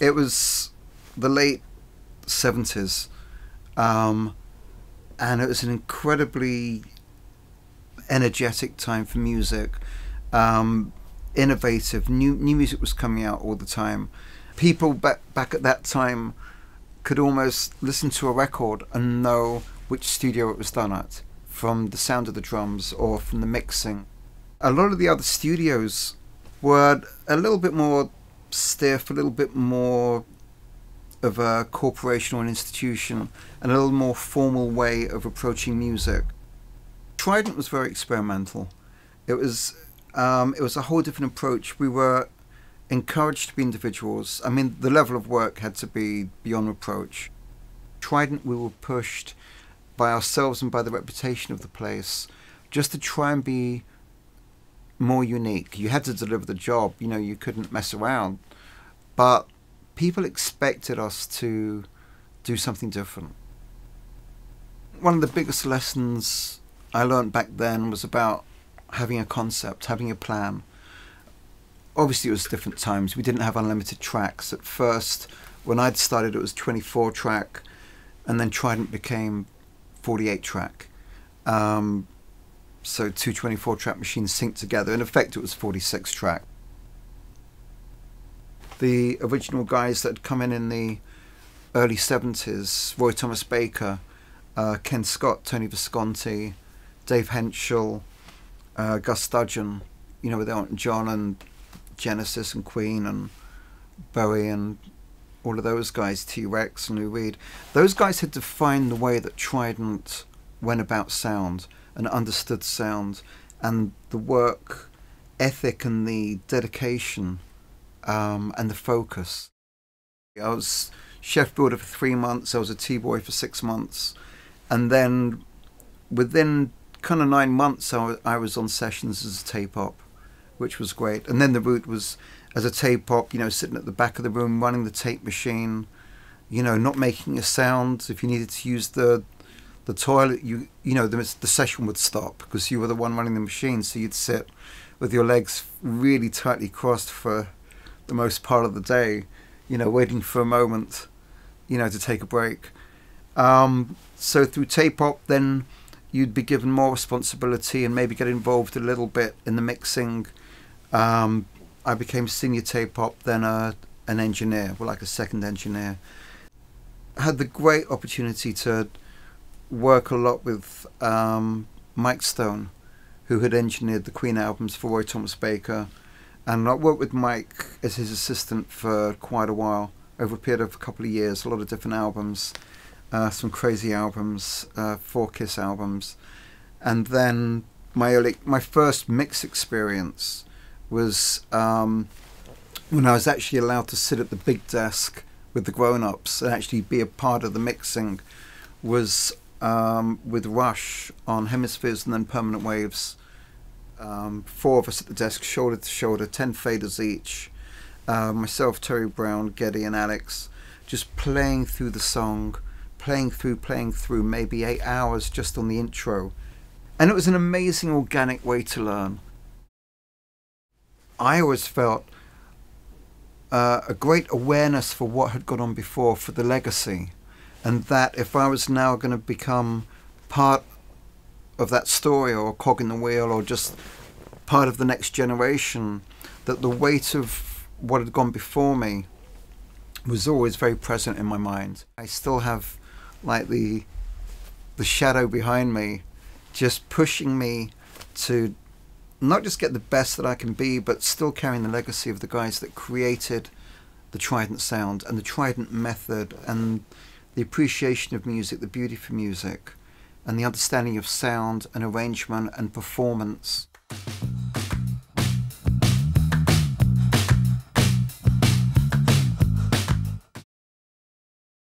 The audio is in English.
It was the late 70s, and it was an incredibly energetic time for music. Innovative, new music was coming out all the time. People back at that time could almost listen to a record and know which studio it was done at, from the sound of the drums or from the mixing. A lot of the other studios were a little bit more stiff, a little bit more of a corporation or an institution, and a little more formal way of approaching music. Trident was very experimental. It was a whole different approach. We were encouraged to be individuals. I mean, the level of work had to be beyond reproach. Trident, we were pushed by ourselves and by the reputation of the place just to try and be more unique. You had to deliver the job, you know, you couldn't mess around. But people expected us to do something different. One of the biggest lessons I learned back then was about having a concept, having a plan. Obviously it was different times. We didn't have unlimited tracks. At first, when I'd started, it was 24 track, and then Trident became 48 track. So two 24 track machines synced together. In effect, it was 46 track. The original guys that had come in the early 70s, Roy Thomas Baker, Ken Scott, Tony Visconti, Dave Henschel, Gus Dudgeon, you know, with Elton John and Genesis and Queen and Bowie and all of those guys, T Rex and Lou Reed. Those guys had defined the way that Trident went about sound and understood sound, and the work ethic and the dedication and the focus. I was chef builder for 3 months, I was a tea boy for 6 months, and then within kind of 9 months I was on sessions as a tape op, which was great. And then the route was as a tape op, you know, sitting at the back of the room running the tape machine, you know, not making a sound. If you needed to use the toilet, you know, the session would stop because you were the one running the machine. So you'd sit with your legs really tightly crossed for the most part of the day, you know, waiting for a moment, you know, to take a break. So through tape op, then you'd be given more responsibility and maybe get involved a little bit in the mixing. I became senior tape op, then an engineer, well, like a second engineer. I had the great opportunity to work a lot with Mike Stone, who had engineered the Queen albums for Roy Thomas Baker. And I worked with Mike as his assistant for quite a while, over a period of a couple of years, a lot of different albums, some crazy albums, 4 Kiss albums. And then my first mix experience was when I was actually allowed to sit at the big desk with the grown-ups and actually be a part of the mixing, was with Rush on Hemispheres and then Permanent Waves. 4 of us at the desk, shoulder to shoulder, 10 faders each. Myself, Terry Brown, Geddy and Alex, just playing through the song, playing through, maybe 8 hours just on the intro. And it was an amazing organic way to learn. I always felt a great awareness for what had gone on before, for the legacy, and that if I was now going to become part of that story or a cog in the wheel or just part of the next generation, that the weight of what had gone before me was always very present in my mind. I still have like the shadow behind me just pushing me to not just get the best that I can be, but still carrying the legacy of the guys that created the Trident sound and the Trident method and the appreciation of music, the beauty for music, and the understanding of sound and arrangement and performance.